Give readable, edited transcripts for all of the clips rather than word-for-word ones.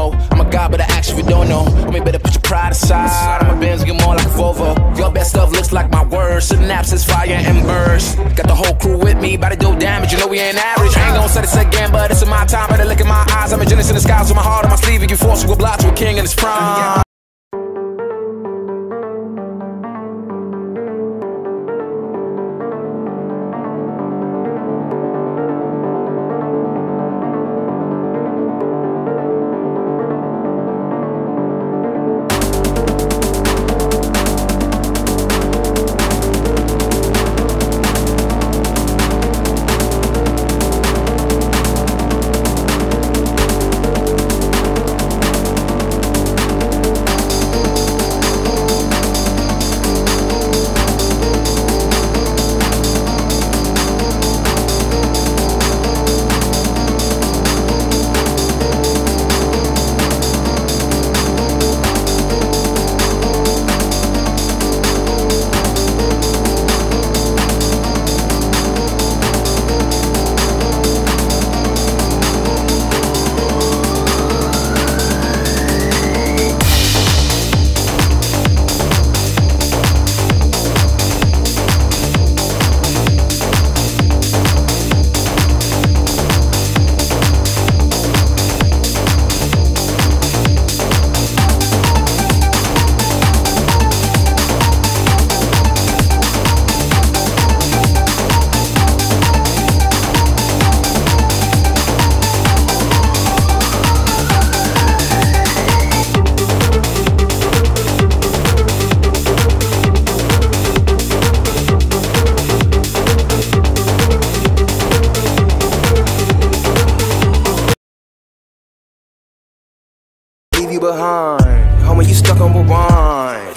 Como. I'm a god, but I actually don't know. I mean, better put your pride aside. My Benz get more like a Volvo. Your best stuff looks like my words. Synapses, fire, and burst. Got the whole crew with me, about to do damage. You know we ain't average. I ain't gonna say this again, but it's in my time. Better look in my eyes. I'm a genius in the skies with my heart on my sleeve. And you force you a block to a king in his prime. Leave you behind, homie, you stuck on rewind.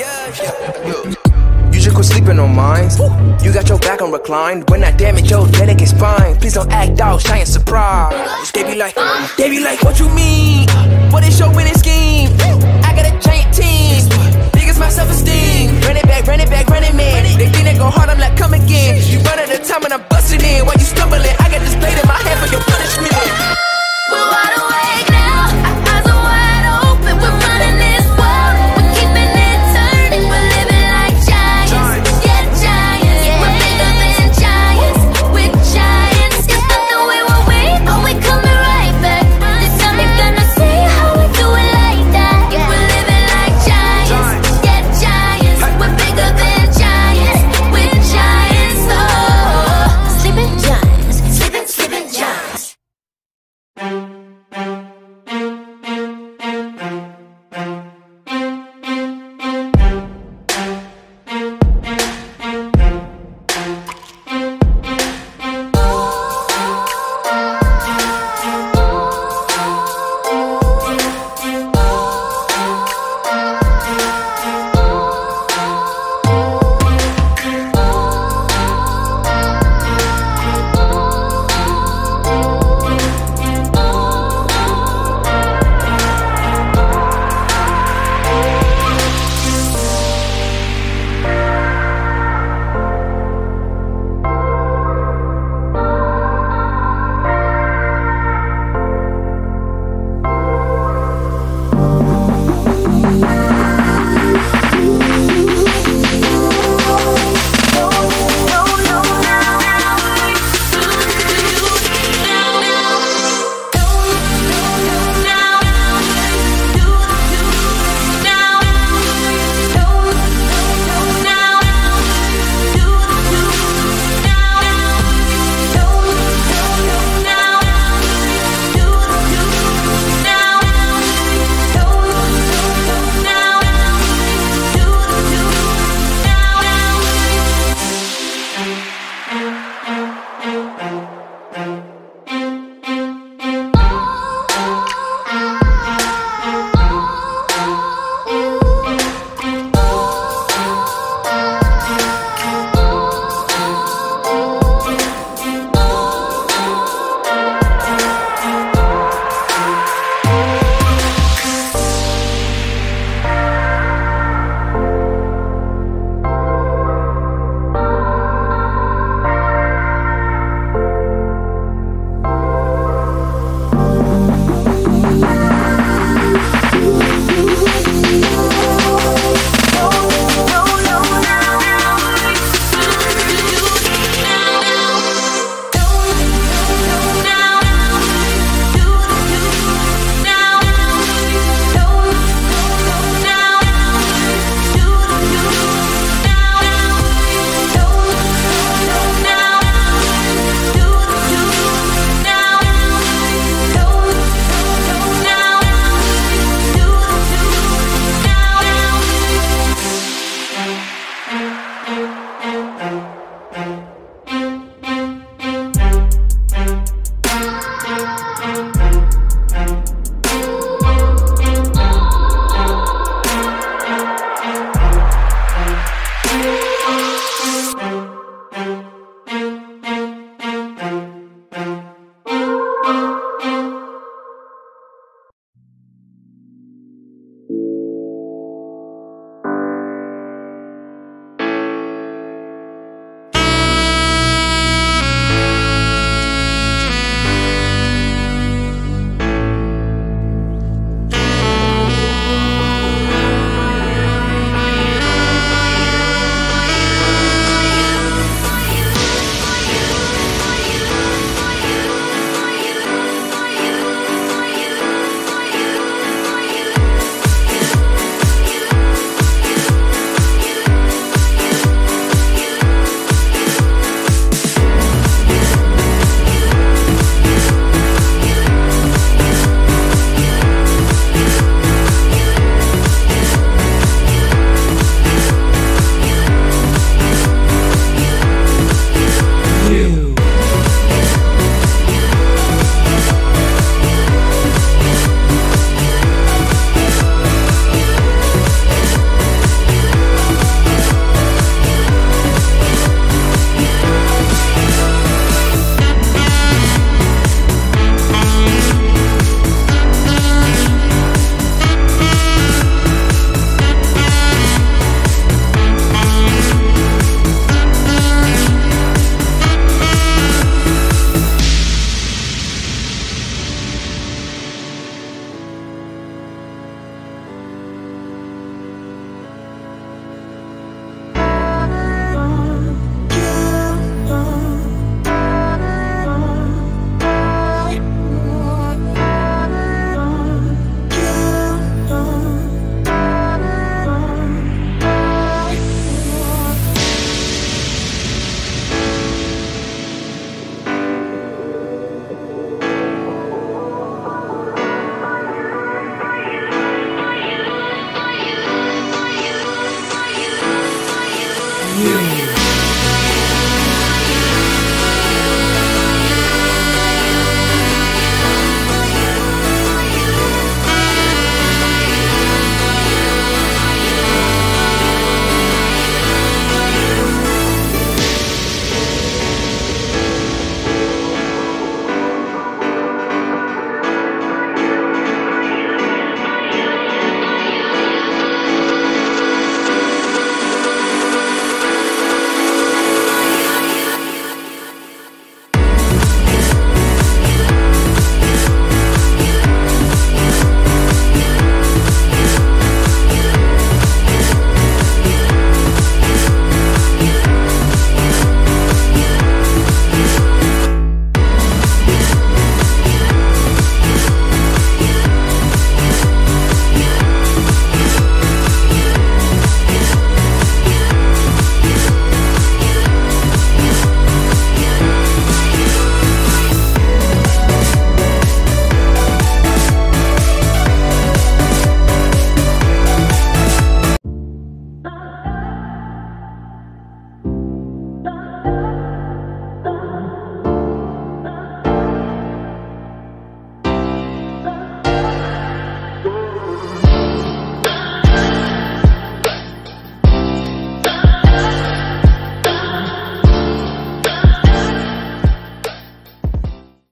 You should quit sleeping on mines. You got your back on reclined. When I damage your delicate spine, please don't act out, shy and surprised. They be like, what you mean? What is your winning scheme? I got a giant team, big as my self-esteem. Run it back, running man. They think they go hard, I'm like, come again. You run out of time and I'm busted in. While you stumbling, I got this blade in my hand for your punishment. We're wide awake now.